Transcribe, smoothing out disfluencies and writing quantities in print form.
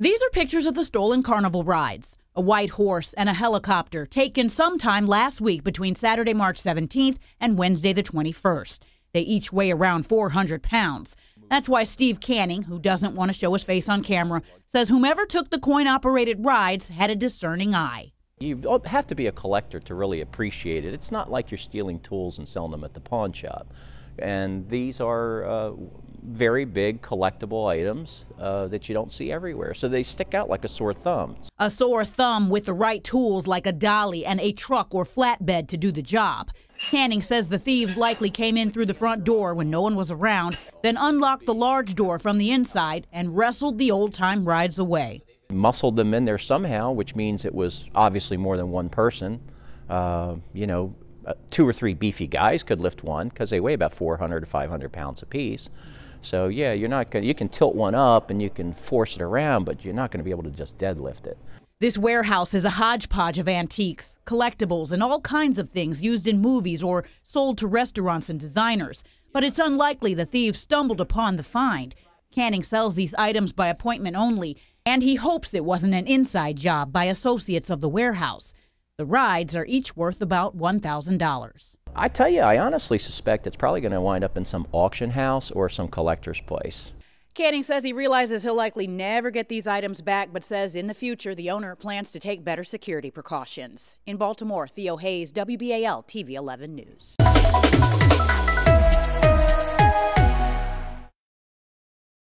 These are pictures of the stolen carnival rides, a white horse and a helicopter taken sometime last week between Saturday, March 17th and Wednesday, the 21st. They each weigh around 400 pounds. That's why Steve Canning, who doesn't want to show his face on camera, says whomever took the coin-operated rides had a discerning eye. You have to be a collector to really appreciate it. It's not like you're stealing tools and selling them at the pawn shop. And these are very big collectible items that you don't see everywhere. So they stick out like a sore thumb. A sore thumb with the right tools like a dolly and a truck or flatbed to do the job. Canning says the thieves likely came in through the front door when no one was around, then unlocked the large door from the inside and wrestled the old-time rides away. Muscled them in there somehow, which means it was obviously more than one person. You know, two or three beefy guys could lift one because they weigh about 400 to 500 pounds apiece. So yeah, you're not gonna, you can tilt one up and you can force it around, but you're not going to be able to just deadlift it. This warehouse is a hodgepodge of antiques, collectibles, and all kinds of things used in movies or sold to restaurants and designers. But it's unlikely the thieves stumbled upon the find. Canning sells these items by appointment only, and he hopes it wasn't an inside job by associates of the warehouse. The rides are each worth about $1,000. I tell you, I honestly suspect it's probably going to wind up in some auction house or some collector's place. Canning says he realizes he'll likely never get these items back, but says in the future the owner plans to take better security precautions. In Baltimore, Theo Hayes, WBAL-TV 11 News.